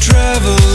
travel.